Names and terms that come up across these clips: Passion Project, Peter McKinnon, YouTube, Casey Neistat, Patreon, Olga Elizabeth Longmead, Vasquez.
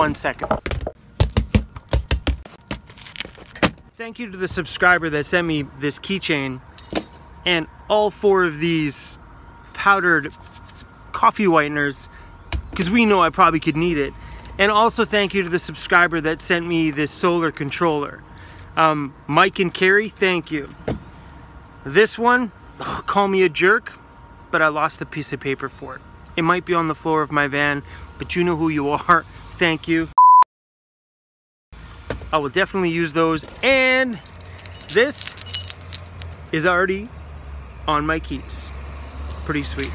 1 second. Thank you to the subscriber that sent me this keychain and all 4 of these powdered coffee whiteners, because we know I probably could need it. And also thank you to the subscriber that sent me this solar controller. Mike and Carrie, thank you. This one, ugh, call me a jerk, but I lost the piece of paper for it. It might be on the floor of my van, but you know who you are. Thank you. I will definitely use those, and this is already on my keys. Pretty sweet.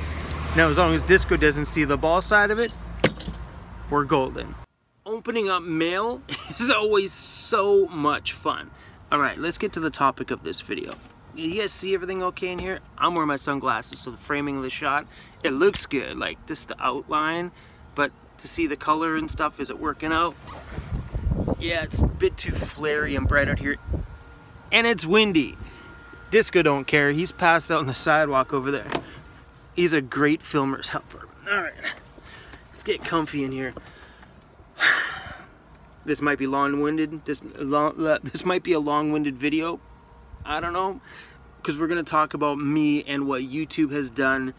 Now, as long as Disco doesn't see the ball side of it, we're golden. Opening up mail is always so much fun. All right, let's get to the topic of this video. You guys see everything okay in here? I'm wearing my sunglasses, so the framing of the shot, it looks good, like just the outline, but to see the color and stuff, is it working out? Yeah, it's a bit too flary and bright out here, and it's windy. Disco don't care. He's passed out on the sidewalk over there. He's a great filmer's helper. All right, let's get comfy in here. This might be long-winded. This might be a long-winded video. I don't know, because we're gonna talk about me and what YouTube has done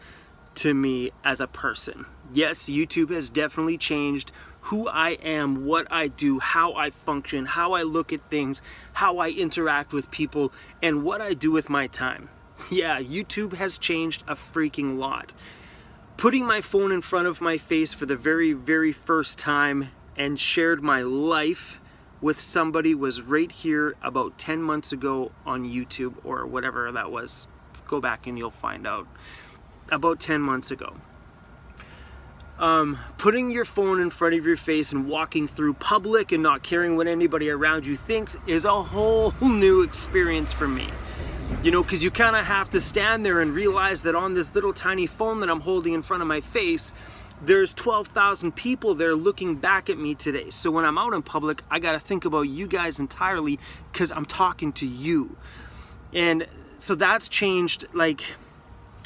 to me as a person. Yes, YouTube has definitely changed who I am, what I do, how I function, how I look at things, how I interact with people, and what I do with my time. Yeah, YouTube has changed a freaking lot. Putting my phone in front of my face for the very, very first time and shared my life with somebody was right here about 10 months ago on YouTube, or whatever that was. Go back and you'll find out. About 10 months ago. Putting your phone in front of your face and walking through public and not caring what anybody around you thinks is a whole new experience for me. You know, because you kind of have to stand there and realize that on this little tiny phone that I'm holding in front of my face, there's 12,000 people there looking back at me today. So when I'm out in public, I got to think about you guys entirely, because I'm talking to you. And so that's changed, like,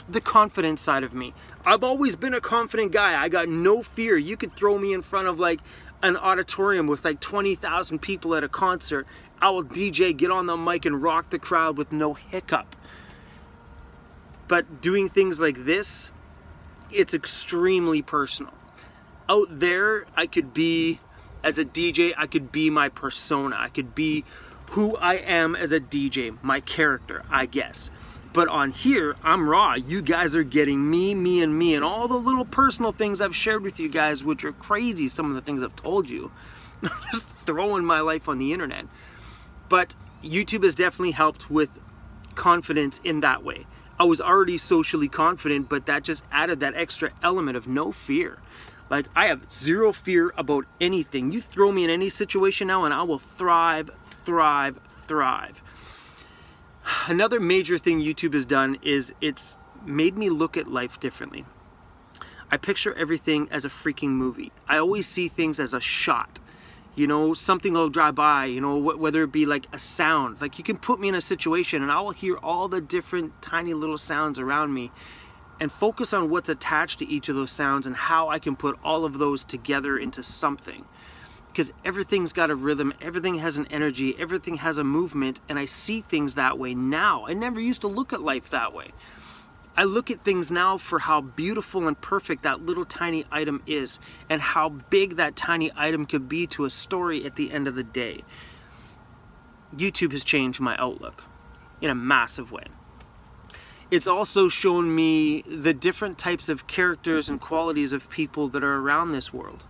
the confidence side of me. I've always been a confident guy. I got no fear. You could throw me in front of like an auditorium with like 20,000 people at a concert. I will DJ, get on the mic, and rock the crowd with no hiccup. But doing things like this, it's extremely personal. Out there, I could be, as a DJ, I could be my persona. I could be who I am as a DJ, my character, I guess. But on here, I'm raw. You guys are getting me, and all the little personal things I've shared with you guys, which are crazy, some of the things I've told you. I'm just throwing my life on the internet. But YouTube has definitely helped with confidence in that way. I was already socially confident, but that just added that extra element of no fear. Like, I have zero fear about anything. You throw me in any situation now, and I will thrive. Another major thing YouTube has done is it's made me look at life differently. I picture everything as a freaking movie. I always see things as a shot. You know, something will drive by, you know, whether it be like a sound. Like, you can put me in a situation and I will hear all the different tiny little sounds around me and focus on what's attached to each of those sounds and how I can put all of those together into something. Because everything's got a rhythm, everything has an energy, everything has a movement, and I see things that way now. I never used to look at life that way. I look at things now for how beautiful and perfect that little tiny item is, and how big that tiny item could be to a story at the end of the day. YouTube has changed my outlook in a massive way. It's also shown me the different types of characters and qualities of people that are around this world.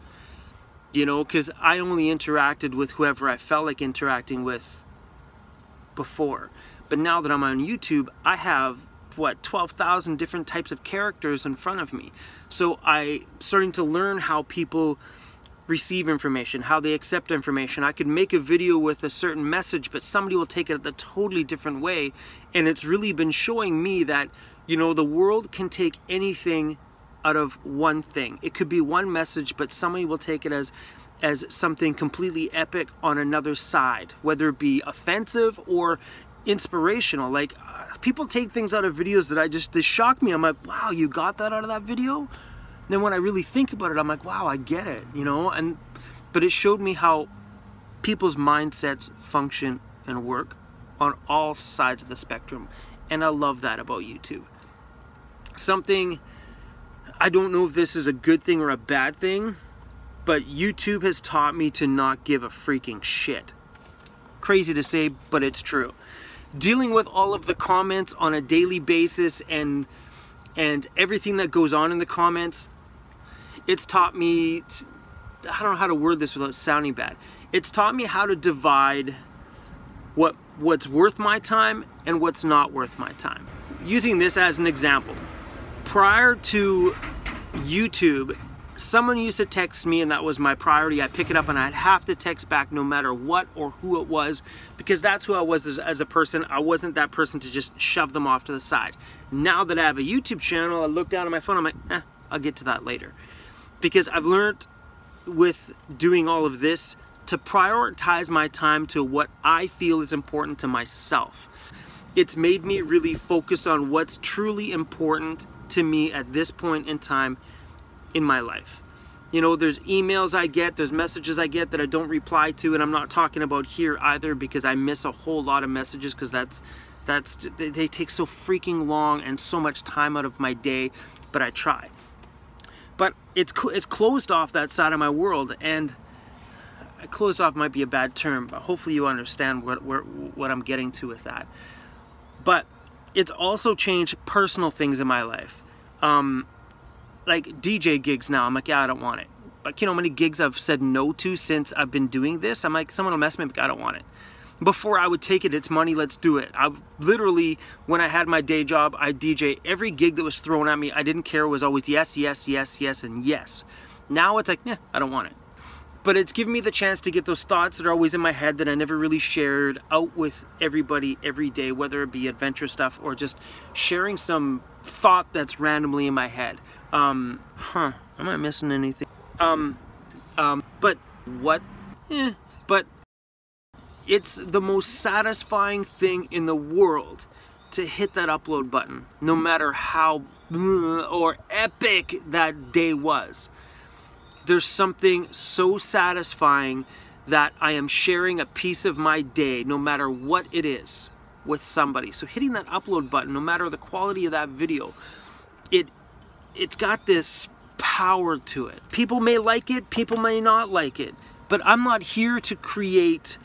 You know, because I only interacted with whoever I felt like interacting with before. But now that I'm on YouTube, I have, what, 12,000 different types of characters in front of me. So I'm starting to learn how people receive information, how they accept information. I could make a video with a certain message, but somebody will take it a totally different way. And it's really been showing me that, you know, the world can take anything out of one thing. It could be one message, but somebody will take it as something completely epic on another side, whether it be offensive or inspirational. Like, people take things out of videos that they shock me. I'm like, wow, you got that out of that video? And then when I really think about it, I'm like, wow, I get it, you know? And But it showed me how people's mindsets function and work on all sides of the spectrum. And I love that about YouTube. Something, I don't know if this is a good thing or a bad thing, but YouTube has taught me to not give a freaking shit. Crazy to say, but it's true. Dealing with all of the comments on a daily basis and everything that goes on in the comments, it's taught me, I don't know how to word this without sounding bad. It's taught me how to divide what's worth my time and what's not worth my time. Using this as an example, prior to YouTube, someone used to text me and that was my priority. I'd pick it up and I'd have to text back no matter what or who it was, because that's who I was as a person. I wasn't that person to just shove them off to the side. Now that I have a YouTube channel, I look down at my phone, I'm like, I'll get to that later. Because I've learned with doing all of this to prioritize my time to what I feel is important to myself. It's made me really focus on what's truly important to me at this point in time in my life. You know, there's emails I get, there's messages I get that I don't reply to, and I'm not talking about here either because I miss a whole lot of messages because they take so freaking long and so much time out of my day, but I try. But it's closed off that side of my world, and closed off might be a bad term, but hopefully you understand what I'm getting to with that. But it's also changed personal things in my life. Like DJ gigs now, I'm like, yeah, I don't want it. Like, you know how many gigs I've said no to since I've been doing this? I'm like, someone will mess me up, I don't want it. Before I would take it, it's money, let's do it. I literally, when I had my day job, I DJ every gig that was thrown at me. I didn't care, it was always yes, yes, yes, yes, and yes. Now it's like, yeah, I don't want it. But it's given me the chance to get those thoughts that are always in my head that I never really shared out with everybody every day, whether it be adventure stuff or just sharing some thought that's randomly in my head. Am I missing anything? But it's the most satisfying thing in the world to hit that upload button, no matter how or epic that day was. There's something so satisfying that I am sharing a piece of my day, no matter what it is, with somebody. So hitting that upload button, no matter the quality of that video, it's got this power to it. People may like it, people may not like it, but I'm not here to create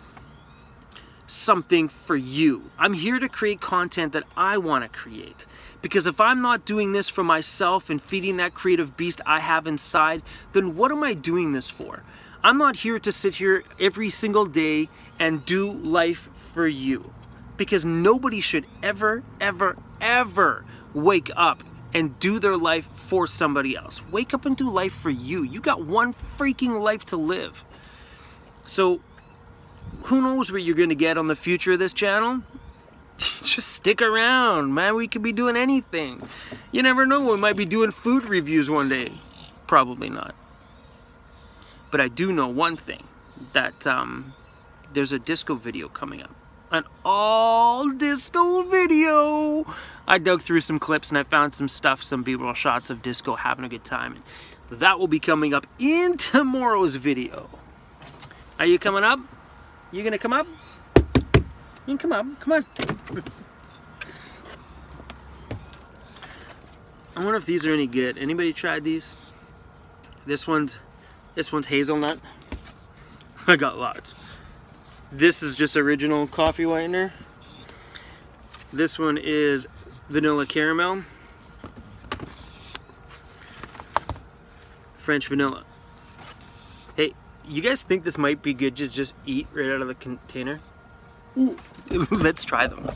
something for you. I'm here to create content that I want to create. Because if I'm not doing this for myself and feeding that creative beast I have inside, then what am I doing this for? I'm not here to sit here every single day and do life for you. Because nobody should ever, ever, ever wake up and do their life for somebody else. Wake up and do life for you. You got one freaking life to live. So who knows what you're going to get on the future of this channel? Just stick around, man. We could be doing anything. You never know. We might be doing food reviews one day. Probably not. But I do know one thing. That there's a disco video coming up. An all disco video. I dug through some clips and I found some stuff, some b-roll shots of disco having a good time. And that will be coming up in tomorrow's video. Are you coming up? You gonna come up? You can come up. Come on. I wonder if these are any good. Anybody tried these? This one's hazelnut. I got lots. This is just original coffee whitener. This one is vanilla caramel. French vanilla. Hey, you guys think this might be good? Just eat right out of the container. Ooh, let's try them.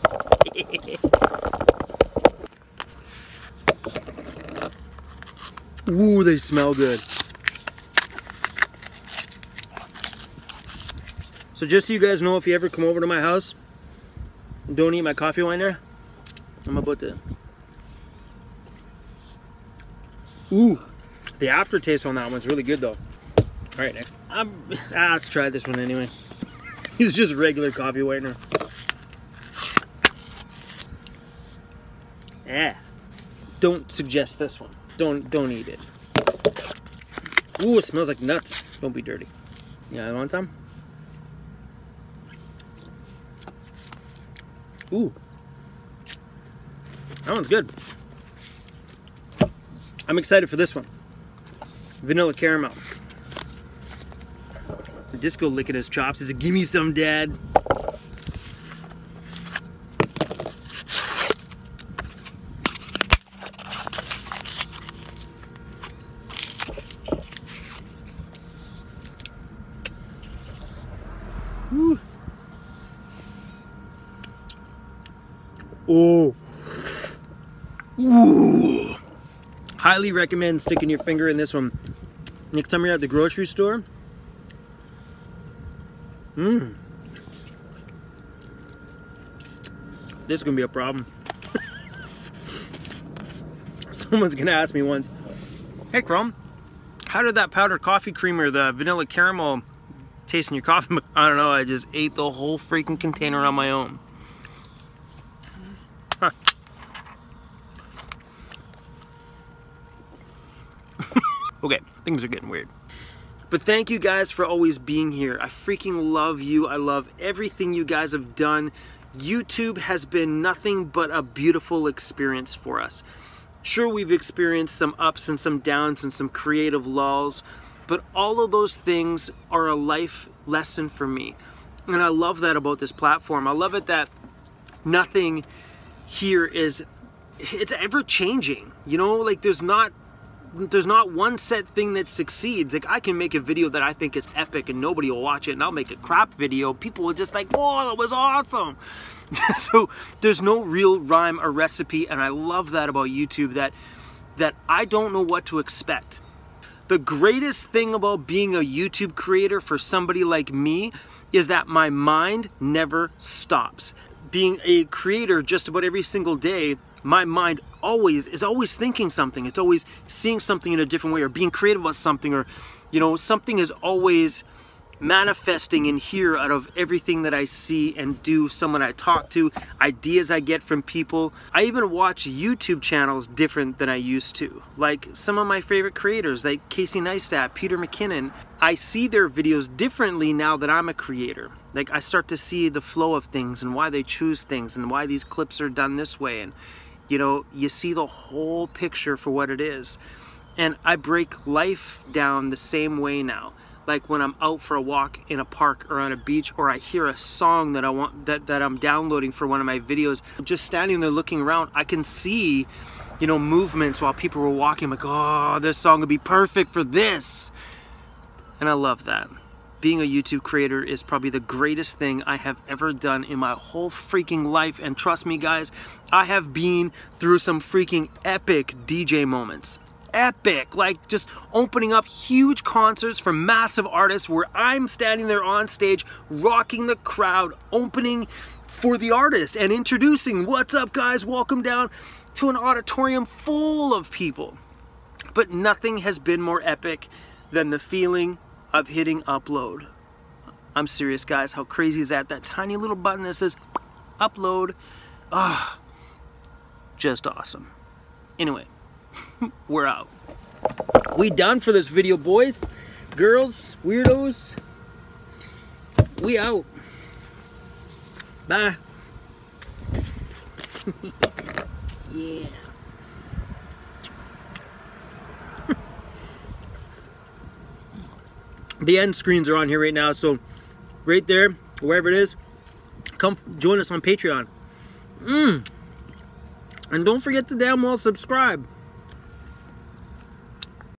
Ooh, they smell good. So just so you guys know, if you ever come over to my house, don't eat my coffee whitener. I'm about to... Ooh, the aftertaste on that one's really good though. All right, next. Let's try this one anyway. It's just regular coffee whitener. Yeah. Don't suggest this one. Don't eat it. Ooh, it smells like nuts. Don't be dirty. You want some? Ooh. That one's good. I'm excited for this one. Vanilla caramel. The disco licking his chops is a gimme some, Dad. Woo. Oh. Ooh. Highly recommend sticking your finger in this one next time you're at the grocery store. This is gonna be a problem. Someone's gonna ask me once, "Hey Chrome, how did that powdered coffee creamer, the vanilla caramel, taste in your coffee?" I don't know, I just ate the whole freaking container on my own. Okay, things are getting weird. But thank you guys for always being here. I freaking love you. I love everything you guys have done. YouTube has been nothing but a beautiful experience for us. Sure, we've experienced some ups and some downs and some creative lulls, but all of those things are a life lesson for me. And I love that about this platform. I love it that nothing here is, it's ever changing. You know, like there's not one set thing that succeeds. Like, I can make a video that I think is epic and nobody will watch it, and I'll make a crap video. People will just like, "Whoa, that was awesome." So there's no real rhyme or recipe, and I love that about YouTube, that I don't know what to expect. The greatest thing about being a YouTube creator for somebody like me is that my mind never stops. Being a creator just about every single day, my mind is always thinking something. It's always seeing something in a different way, or being creative about something, or, you know, something is always manifesting in here out of everything that I see and do, someone I talk to, ideas I get from people. I even watch YouTube channels different than I used to. Like some of my favorite creators, like Casey Neistat, Peter McKinnon. I see their videos differently now that I'm a creator. Like, I start to see the flow of things and why they choose things and why these clips are done this way, and, you know, you see the whole picture for what it is. And I break life down the same way now. Like, when I'm out for a walk in a park or on a beach, or I hear a song that I want, that I'm downloading for one of my videos, just standing there looking around, I can see, you know, movements while people were walking. I'm like, oh, this song would be perfect for this. And I love that. Being a YouTube creator is probably the greatest thing I have ever done in my whole freaking life. And trust me, guys, I have been through some freaking epic DJ moments. Epic, like just opening up huge concerts for massive artists where I'm standing there on stage, rocking the crowd, opening for the artist and introducing, "What's up, guys? Welcome down to an auditorium full of people." But nothing has been more epic than the feeling of hitting upload. I'm serious, guys, how crazy is that? That tiny little button that says upload. Ah, oh, just awesome. Anyway, we're out. We done for this video, boys, girls, weirdos. We out. Bye. Yeah. The end screens are on here right now, so right there, wherever it is, come join us on Patreon. And don't forget to damn well subscribe.